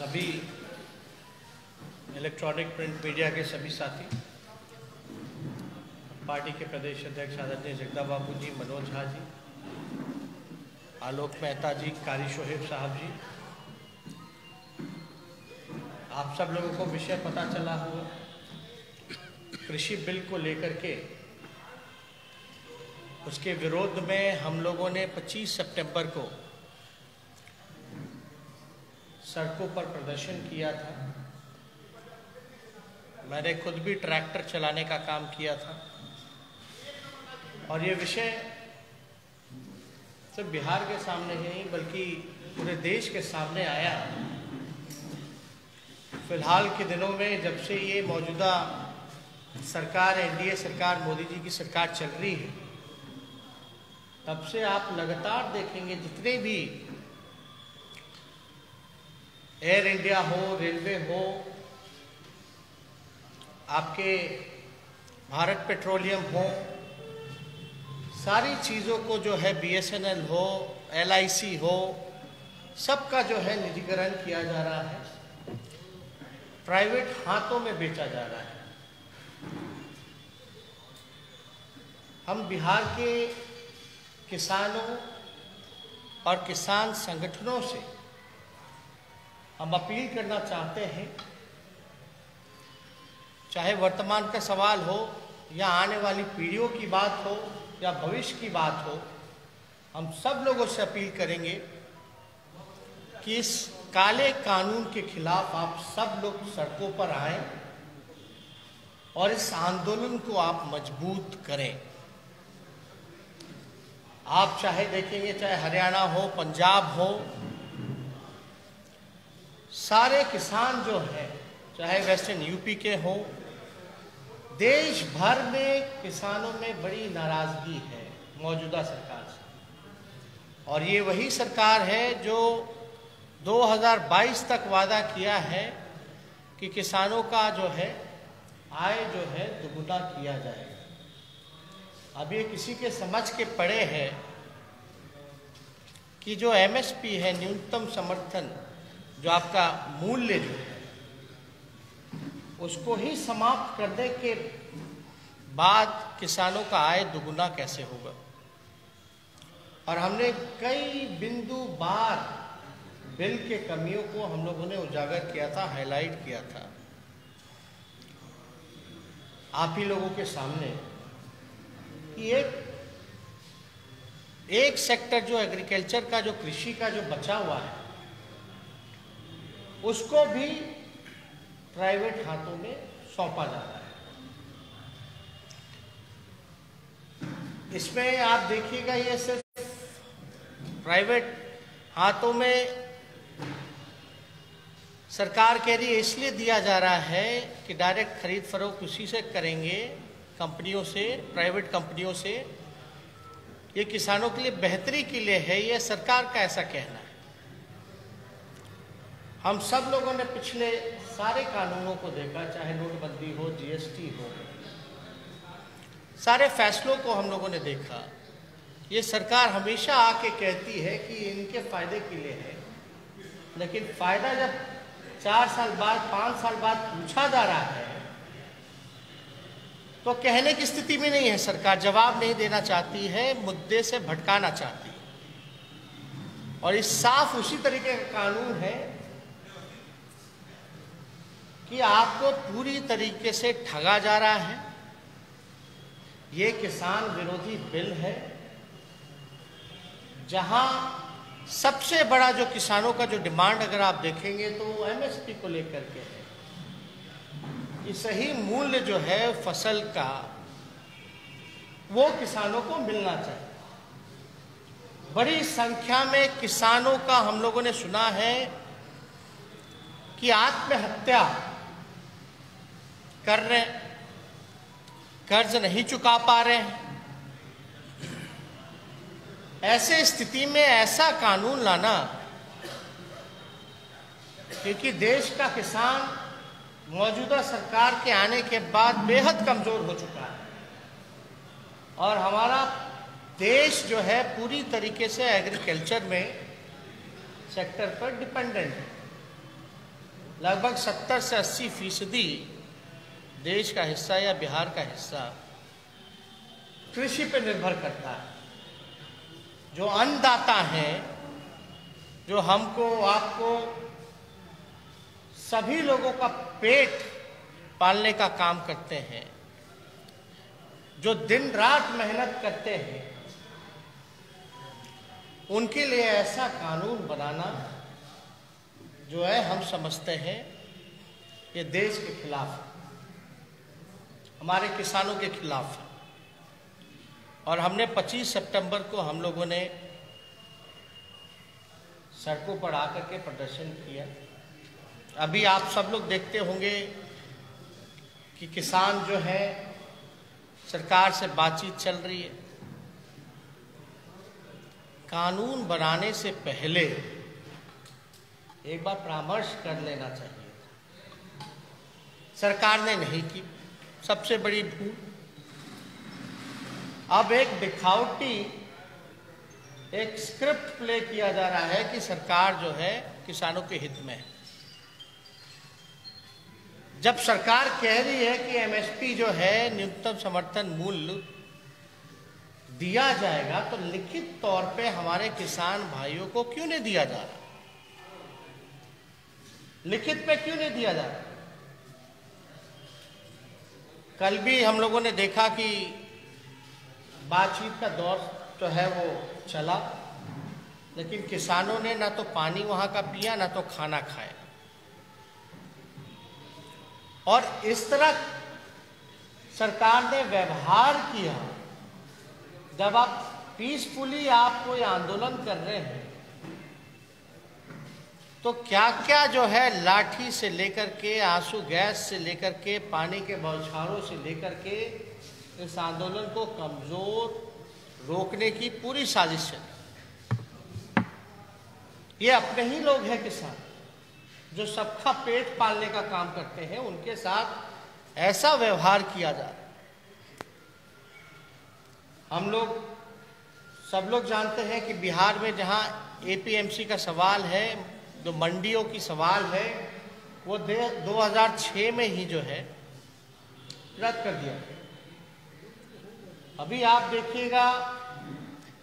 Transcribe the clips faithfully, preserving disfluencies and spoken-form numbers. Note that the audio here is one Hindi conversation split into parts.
सभी इलेक्ट्रॉनिक प्रिंट मीडिया के सभी साथी, पार्टी के प्रदेश अध्यक्ष आदरणीय जगदा बाबू जी, मनोज झा जी, आलोक मेहता जी, कारी शोहेब साहब जी, आप सब लोगों को विषय पता चला हुआ। कृषि बिल को लेकर के उसके विरोध में हम लोगों ने पच्चीस सितंबर को सड़कों पर प्रदर्शन किया था। मैंने खुद भी ट्रैक्टर चलाने का काम किया था और ये विषय सिर्फ बिहार के सामने ही नहीं बल्कि पूरे देश के सामने आया। फिलहाल के दिनों में जब से ये मौजूदा सरकार एन डी ए सरकार, मोदी जी की सरकार चल रही है, तब से आप लगातार देखेंगे जितने भी एयर इंडिया हो, रेलवे हो, आपके भारत पेट्रोलियम हो, सारी चीज़ों को जो है बी एस एन एल हो, एल आई सी हो, सबका जो है निजीकरण किया जा रहा है, प्राइवेट हाथों में बेचा जा रहा है। हम बिहार के किसानों और किसान संगठनों से हम अपील करना चाहते हैं, चाहे वर्तमान का सवाल हो या आने वाली पीढ़ियों की बात हो या भविष्य की बात हो, हम सब लोगों से अपील करेंगे कि इस काले कानून के खिलाफ आप सब लोग सड़कों पर आएं और इस आंदोलन को आप मजबूत करें। आप चाहे देखेंगे, चाहे हरियाणा हो, पंजाब हो, सारे किसान जो हैं, चाहे वेस्टर्न यू पी के हो, देश भर में किसानों में बड़ी नाराजगी है मौजूदा सरकार से। और ये वही सरकार है जो दो हज़ार बाईस तक वादा किया है कि किसानों का जो है आय जो है दोगुना किया जाएगा। अब ये किसी के समझ के पड़े है कि जो एम एस पी है, न्यूनतम समर्थन जो आपका मूल्य जो है, उसको ही समाप्त करने के बाद किसानों का आय दुगुना कैसे होगा। और हमने कई बिंदु बार बिल के कमियों को हम लोगों ने उजागर किया था, हाईलाइट किया था आप ही लोगों के सामने कि एक एक सेक्टर जो एग्रीकल्चर का, जो कृषि का जो बचा हुआ है, उसको भी प्राइवेट हाथों में सौंपा जा रहा है। इसमें आप देखिएगा, ये सिर्फ प्राइवेट हाथों में सरकार कह रही है इसलिए दिया जा रहा है कि डायरेक्ट खरीद फरोख्त उसी से करेंगे, कंपनियों से, प्राइवेट कंपनियों से। ये किसानों के लिए बेहतरी के लिए है, ये सरकार का ऐसा कहना है। हम सब लोगों ने पिछले सारे कानूनों को देखा, चाहे नोटबंदी हो, जी एस टी हो, सारे फैसलों को हम लोगों ने देखा। ये सरकार हमेशा आके कहती है कि इनके फायदे के लिए है, लेकिन फायदा जब चार साल बाद, पाँच साल बाद पूछा जा रहा है तो कहने की स्थिति में नहीं है सरकार, जवाब नहीं देना चाहती है, मुद्दे से भटकाना चाहती है। और इस साफ उसी तरीके का कानून है कि आपको पूरी तरीके से ठगा जा रहा है। ये किसान विरोधी बिल है, जहां सबसे बड़ा जो किसानों का जो डिमांड अगर आप देखेंगे तो वो एम एस पी को लेकर के है कि सही मूल्य जो है फसल का वो किसानों को मिलना चाहिए। बड़ी संख्या में किसानों का हम लोगों ने सुना है कि आत्महत्या कर रहे, कर्ज नहीं चुका पा रहे हैं। ऐसे स्थिति में ऐसा कानून लाना, क्योंकि देश का किसान मौजूदा सरकार के आने के बाद बेहद कमजोर हो चुका है और हमारा देश जो है पूरी तरीके से एग्रीकल्चर में सेक्टर पर डिपेंडेंट है। लगभग सत्तर से अस्सी फीसदी देश का हिस्सा या बिहार का हिस्सा कृषि पर निर्भर करता है। जो अन्नदाता हैं, जो हमको आपको सभी लोगों का पेट पालने का काम करते हैं, जो दिन रात मेहनत करते हैं, उनके लिए ऐसा कानून बनाना जो है हम समझते हैं ये देश के खिलाफ है, हमारे किसानों के खिलाफ है। और हमने पच्चीस सितंबर को हम लोगों ने सड़कों पर आकर के प्रदर्शन किया। अभी आप सब लोग देखते होंगे कि किसान जो है सरकार से बातचीत चल रही है। कानून बनाने से पहले एक बार परामर्श कर लेना चाहिए, सरकार ने नहीं की, सबसे बड़ी भूल। अब एक दिखावटी एक स्क्रिप्ट प्ले किया जा रहा है कि सरकार जो है किसानों के हित में है। जब सरकार कह रही है कि एम एस पी जो है न्यूनतम समर्थन मूल्य दिया जाएगा, तो लिखित तौर पे हमारे किसान भाइयों को क्यों नहीं दिया जा रहा? लिखित पे क्यों नहीं दिया जा रहा? कल भी हम लोगों ने देखा कि बातचीत का दौर तो है वो चला, लेकिन किसानों ने ना तो पानी वहाँ का पिया ना तो खाना खाया। और इस तरह सरकार ने व्यवहार किया। जब आप पीसफुली आप कोई आंदोलन कर रहे हैं, तो क्या क्या जो है लाठी से लेकर के, आंसू गैस से लेकर के, पानी के बौछारों से लेकर के इस आंदोलन को कमजोर रोकने की पूरी साजिश है। ये अपने ही लोग हैं किसान, जो सबका पेट पालने का काम करते हैं, उनके साथ ऐसा व्यवहार किया जा रहा है। हम लोग सब लोग जानते हैं कि बिहार में जहाँ ए पी एम सी का सवाल है, जो मंडियों की सवाल है, वो दो हज़ार छह में ही जो है रद्द कर दिया। अभी आप देखिएगा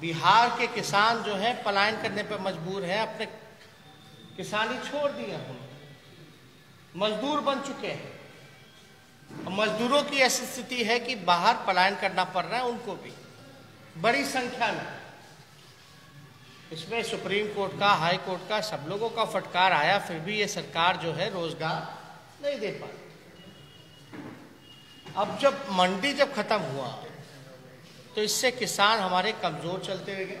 बिहार के किसान जो है पलायन करने पर मजबूर हैं, अपने किसानी छोड़ दिए उन्होंने, मजदूर बन चुके हैं। मजदूरों की ऐसी स्थिति है कि बाहर पलायन करना पड़ रहा है उनको भी बड़ी संख्या में। इसमें सुप्रीम कोर्ट का, हाई कोर्ट का, सब लोगों का फटकार आया, फिर भी ये सरकार जो है रोजगार नहीं दे पाती। अब जब मंडी जब खत्म हुआ तो इससे किसान हमारे कमजोर चलते हुए गए,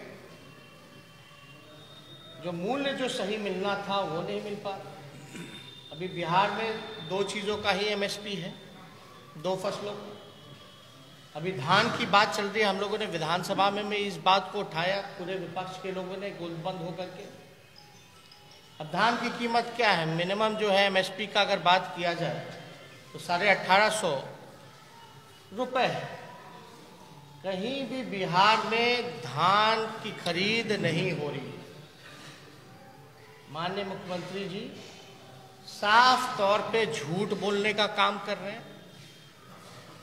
जो मूल्य जो सही मिलना था वो नहीं मिल पा। अभी बिहार में दो चीज़ों का ही एम एस पी है, दो फसलों। अभी धान की बात चल रही है, हम लोगों ने विधानसभा में, में इस बात को उठाया, पूरे विपक्ष के लोगों ने गोलबंद होकर के। अब धान की कीमत क्या है? मिनिमम जो है एम एस पी का अगर बात किया जाए तो साढ़े अट्ठारह सौ रुपये है। कहीं भी बिहार में धान की खरीद नहीं हो रही। माननीय मुख्यमंत्री जी साफ तौर पे झूठ बोलने का काम कर रहे हैं,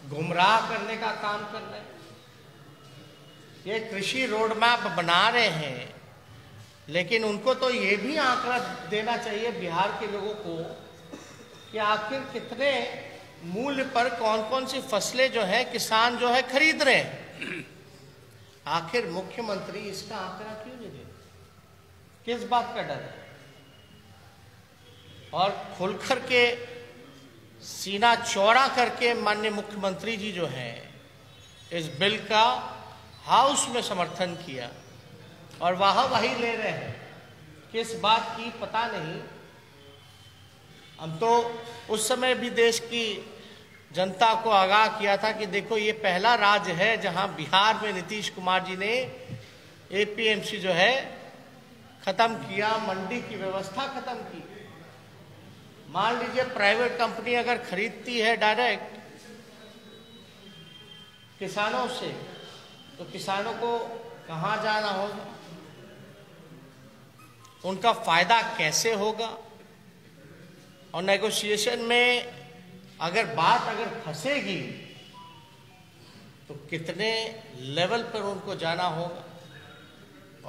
गुमराह करने का काम कर रहे हैं। ये कृषि रोड मैप बना रहे हैं, लेकिन उनको तो ये भी आंकड़ा देना चाहिए बिहार के लोगों को कि आखिर कितने मूल्य पर कौन कौन सी फसलें जो है किसान जो है खरीद रहे हैं। आखिर मुख्यमंत्री इसका आंकड़ा क्यों नहीं देते? किस बात का डर है? और खुलकर के सीना चौड़ा करके माननीय मुख्यमंत्री जी जो हैं इस बिल का हाउस में समर्थन किया और वाहवाही ले रहे हैं, किस बात की पता नहीं। हम तो उस समय भी देश की जनता को आगाह किया था कि देखो ये पहला राज्य है जहां बिहार में नीतीश कुमार जी ने ए पी एम सी जो है खत्म किया, मंडी की व्यवस्था खत्म की। मान लीजिए प्राइवेट कंपनी अगर खरीदती है डायरेक्ट किसानों से, तो किसानों को कहाँ जाना होगा, उनका फायदा कैसे होगा? और नेगोशिएशन में अगर बात अगर फंसेगी तो कितने लेवल पर उनको जाना होगा।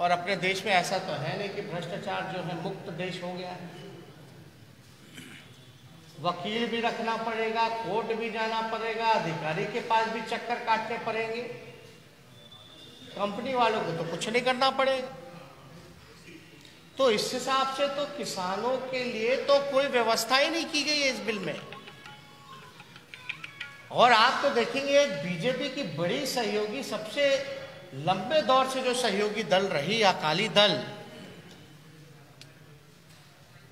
और अपने देश में ऐसा तो है नहीं कि भ्रष्टाचार जो है मुक्त देश हो गया है। वकील भी रखना पड़ेगा, कोर्ट भी जाना पड़ेगा, अधिकारी के पास भी चक्कर काटने पड़ेंगे। कंपनी वालों को तो कुछ नहीं करना पड़ेगा। तो इस हिसाब से तो किसानों के लिए तो कोई व्यवस्था ही नहीं की गई है इस बिल में। और आप तो देखेंगे बीजेपी की बड़ी सहयोगी, सबसे लंबे दौर से जो सहयोगी दल रही अकाली दल,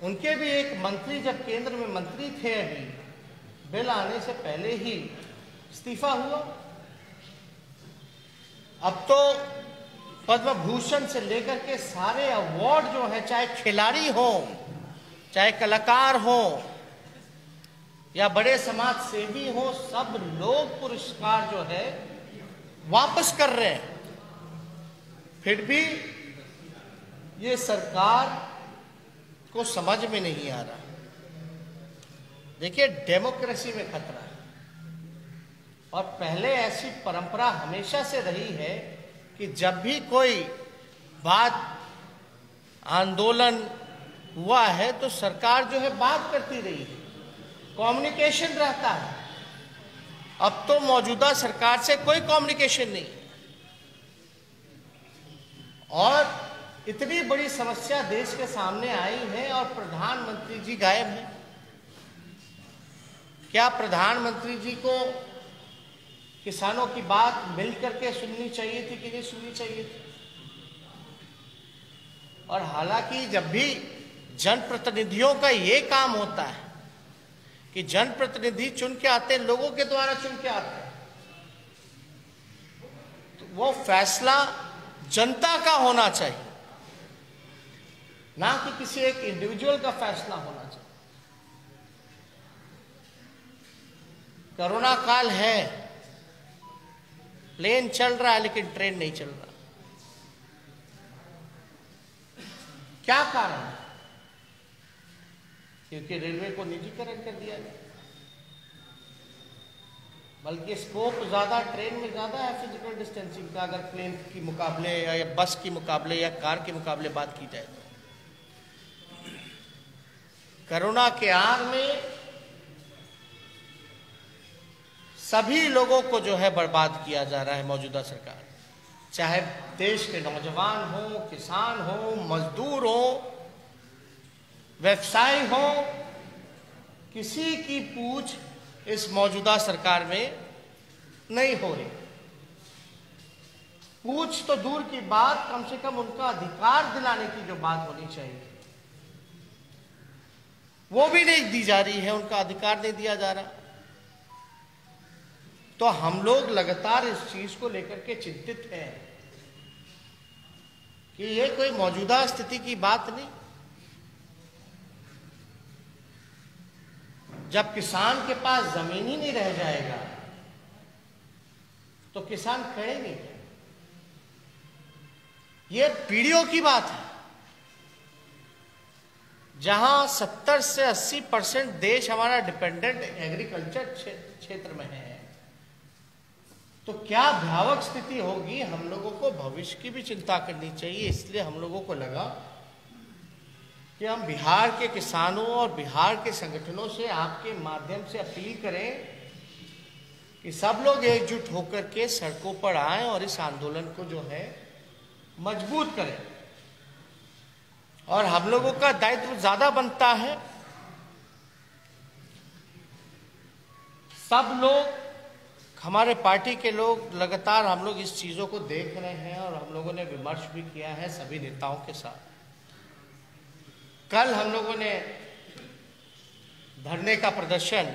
उनके भी एक मंत्री जब केंद्र में मंत्री थे, अभी बिल आने से पहले ही इस्तीफा हुआ। अब तो पद्म भूषण से लेकर के सारे अवार्ड जो है, चाहे खिलाड़ी हो, चाहे कलाकार हो, या बड़े समाज सेवी हो, सब लोग पुरस्कार जो है वापस कर रहे हैं। फिर भी ये सरकार को समझ में नहीं आ रहा। देखिए, डेमोक्रेसी में खतरा है। और पहले ऐसी परंपरा हमेशा से रही है कि जब भी कोई बात, आंदोलन हुआ है तो सरकार जो है बात करती रही है, कम्युनिकेशन रहता है। अब तो मौजूदा सरकार से कोई कम्युनिकेशन नहीं। और इतनी बड़ी समस्या देश के सामने आई है और प्रधानमंत्री जी गायब हैं। क्या प्रधानमंत्री जी को किसानों की बात मिल करके सुननी चाहिए थी कि नहीं सुननी चाहिए थी? और हालांकि जब भी जनप्रतिनिधियों का ये काम होता है कि जनप्रतिनिधि चुन के आते हैं, लोगों के द्वारा चुन के आते हैं, तो वो फैसला जनता का होना चाहिए, ना कि किसी एक इंडिविजुअल का फैसला होना चाहिए। कोरोना काल है, प्लेन चल रहा है लेकिन ट्रेन नहीं चल रहा। क्या कारण है? क्योंकि रेलवे को निजीकरण कर दिया गया, बल्कि स्कोप ज्यादा ट्रेन में ज्यादा है फिजिकल डिस्टेंसिंग का, अगर प्लेन के मुकाबले या बस के मुकाबले या कार के मुकाबले बात की जाए तो। कोरोना के आग में सभी लोगों को जो है बर्बाद किया जा रहा है मौजूदा सरकार, चाहे देश के नौजवान हो, किसान हो, मजदूर हो, व्यवसाय हो, किसी की पूछ इस मौजूदा सरकार में नहीं हो रही। पूछ तो दूर की बात, कम से कम उनका अधिकार दिलाने की जो बात होनी चाहिए वो भी नहीं दी जा रही है, उनका अधिकार नहीं दिया जा रहा। तो हम लोग लगातार इस चीज को लेकर के चिंतित हैं कि ये कोई मौजूदा स्थिति की बात नहीं। जब किसान के पास जमीन ही नहीं रह जाएगा तो किसान खड़े नहीं है। ये पीढ़ियों की बात है। जहां सत्तर से अस्सी परसेंट देश हमारा डिपेंडेंट एग्रीकल्चर क्षेत्र में है, तो क्या भयावह स्थिति होगी। हम लोगों को भविष्य की भी चिंता करनी चाहिए। इसलिए हम लोगों को लगा कि हम बिहार के किसानों और बिहार के संगठनों से आपके माध्यम से अपील करें कि सब लोग एकजुट होकर के सड़कों पर आएं और इस आंदोलन को जो है मजबूत करें। और हम लोगों का दायित्व ज्यादा बनता है, सब लोग, हमारे पार्टी के लोग लगातार हम लोग इस चीज़ों को देख रहे हैं और हम लोगों ने विमर्श भी किया है सभी नेताओं के साथ। कल हम लोगों ने धरने का प्रदर्शन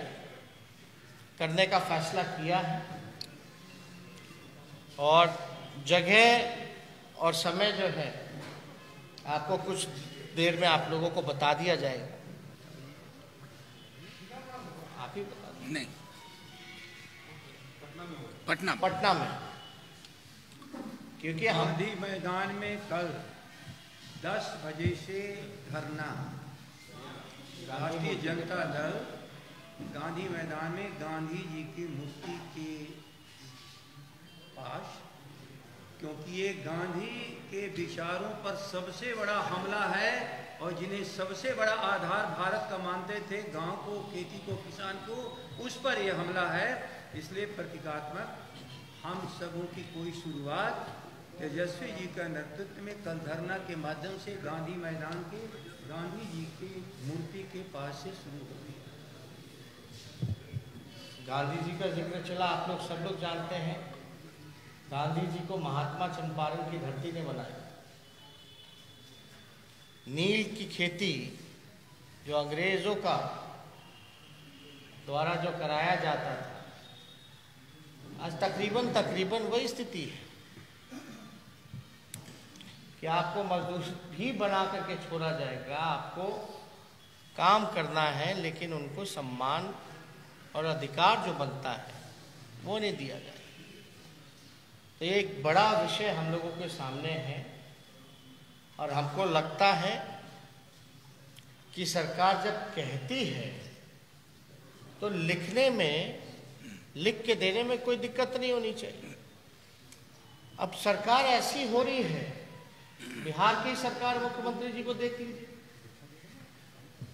करने का फैसला किया है और जगह और समय जो है आपको कुछ देर में आप लोगों को बता दिया जाएगा। आप ही बता दें। नहीं, पटना में पटना पटना में क्योंकि गांधी मैदान में कल दस बजे से धरना राष्ट्रीय जनता दल गांधी मैदान में गांधी जी की मूर्ति के पास, क्योंकि ये गांधी के विचारों पर सबसे बड़ा हमला है और जिन्हें सबसे बड़ा आधार भारत का मानते थे, गांव को, खेती को, किसान को, उस पर यह हमला है। इसलिए प्रतीकात्मक हम सबों की कोई शुरुआत तेजस्वी जी का नेतृत्व में कल धरना के माध्यम से गांधी मैदान के गांधी जी की मूर्ति के पास से शुरू होगी। गांधी जी का जिक्र चला, आप लोग सब लोग जानते हैं गांधी जी को महात्मा चंपारण की धरती ने बनाया। नील की खेती जो अंग्रेजों का द्वारा जो कराया जाता था, आज तकरीबन तकरीबन वही स्थिति है कि आपको मजदूर भी बना करके छोड़ा जाएगा। आपको काम करना है लेकिन उनको सम्मान और अधिकार जो बनता है वो नहीं दिया जाए। तो ये एक बड़ा विषय हम लोगों के सामने है और हमको लगता है कि सरकार जब कहती है तो लिखने में, लिख के देने में कोई दिक्कत नहीं होनी चाहिए। अब सरकार ऐसी हो रही है, बिहार की सरकार, मुख्यमंत्री जी को देख लीजिए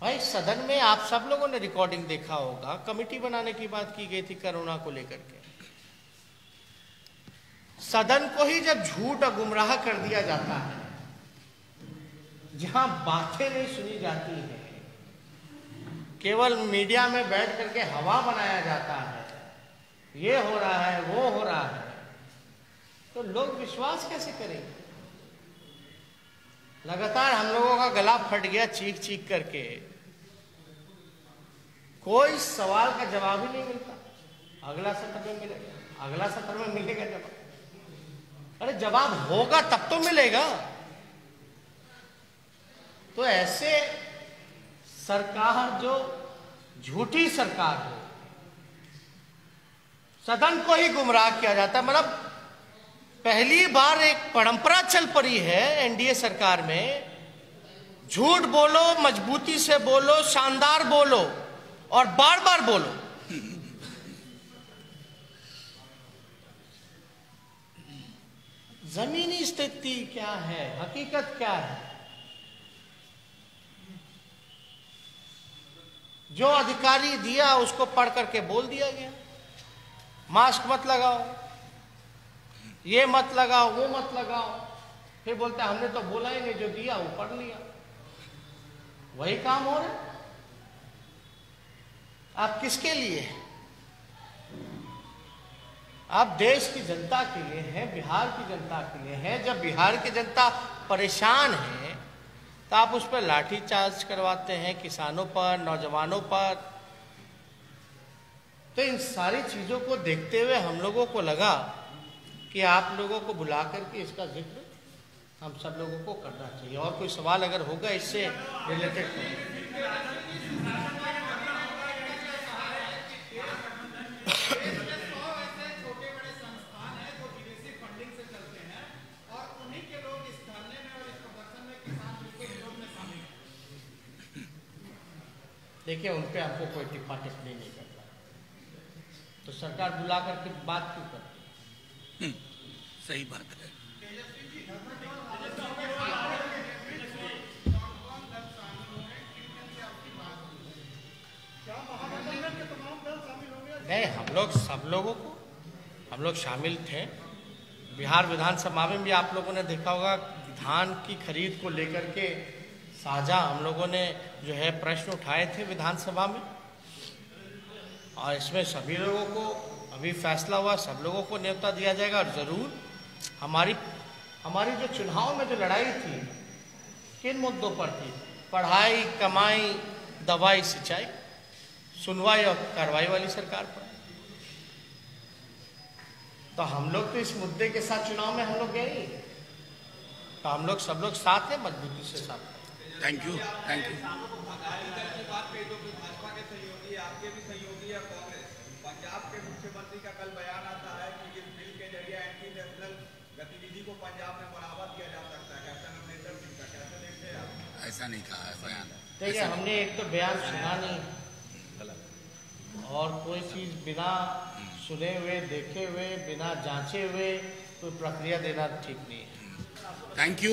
भाई, सदन में आप सब लोगों ने रिकॉर्डिंग देखा होगा, कमेटी बनाने की बात की गई थी कोरोना को लेकर के। सदन को ही जब झूठ और गुमराह कर दिया जाता है, जहां बातें नहीं सुनी जाती है, केवल मीडिया में बैठ करके हवा बनाया जाता है, ये हो रहा है वो हो रहा है, तो लोग विश्वास कैसे करेंगे? लगातार हम लोगों का गला फट गया चीख चीख करके, कोई सवाल का जवाब ही नहीं मिलता। अगला सत्र में मिलेगा, अगला सत्र में मिलेगा जवाब। अरे जवाब होगा तब तो मिलेगा। तो ऐसे सरकार जो झूठी सरकार हो, सदन को ही गुमराह किया जाता है। मतलब पहली बार एक परंपरा चल पड़ी है एनडीए सरकार में, झूठ बोलो, मजबूती से बोलो, शानदार बोलो और बार बार बोलो। जमीनी स्थिति क्या है, हकीकत क्या है? जो अधिकारी दिया उसको पढ़ करके बोल दिया गया, मास्क मत लगाओ, ये मत लगाओ, वो मत लगाओ। फिर बोलते हैं हमने तो बोला ही नहीं, जो दिया वो पढ़ लिया। वही काम हो रहा। आप किसके लिए हैं? आप देश की जनता के लिए हैं, बिहार की जनता के लिए हैं। जब बिहार की जनता परेशान है तो आप उस पर लाठीचार्ज करवाते हैं, किसानों पर, नौजवानों पर। तो इन सारी चीजों को देखते हुए हम लोगों को लगा कि आप लोगों को बुला करके इसका जिक्र हम सब लोगों को करना चाहिए। और कोई सवाल अगर होगा इससे रिलेटेड देखिए, उन पे आपको कोई टिप्पा टिप्पणी नहीं करता, तो सरकार बुला करके बात क्यों करती? सही बात है। नहीं, हम लोग सब लोगों को हम लोग शामिल थे। बिहार विधानसभा में भी आप लोगों ने देखा होगा, धान की खरीद को लेकर के साझा हम लोगों ने जो है प्रश्न उठाए थे विधानसभा में, और इसमें सभी लोगों को अभी फैसला हुआ, सब लोगों को न्यौता दिया जाएगा। और ज़रूर हमारी हमारी जो चुनाव में जो लड़ाई थी किन मुद्दों पर थी? पढ़ाई, कमाई, दवाई, सिंचाई, सुनवाई और कार्रवाई वाली सरकार पर। तो हम लोग तो इस मुद्दे के साथ चुनाव में हम लोग गए, तो हम लोग सब लोग साथ हैं, मजबूती से साथ हैं। Thank you, thank you. Bhajpa के सहयोगी, आपके भी सहयोगी या कांग्रेस, पंजाब के मुख्यमंत्री का कल बयान आता है कि इस बिल के जरिए एंटी नेशनल गतिविधि को पंजाब में बढ़ावा दिया जा सकता है। कैप्टन अमरिंदर सिंह का, कैसे देखते हैं आप? ऐसा नहीं कहा है बयान। देखिए, हमने एक तो बयान सुना नहीं और कोई चीज़ बिना सुने हुए, देखे हुए, बिना जांचे हुए कोई प्रक्रिया देना ठीक नहीं है। Thank you.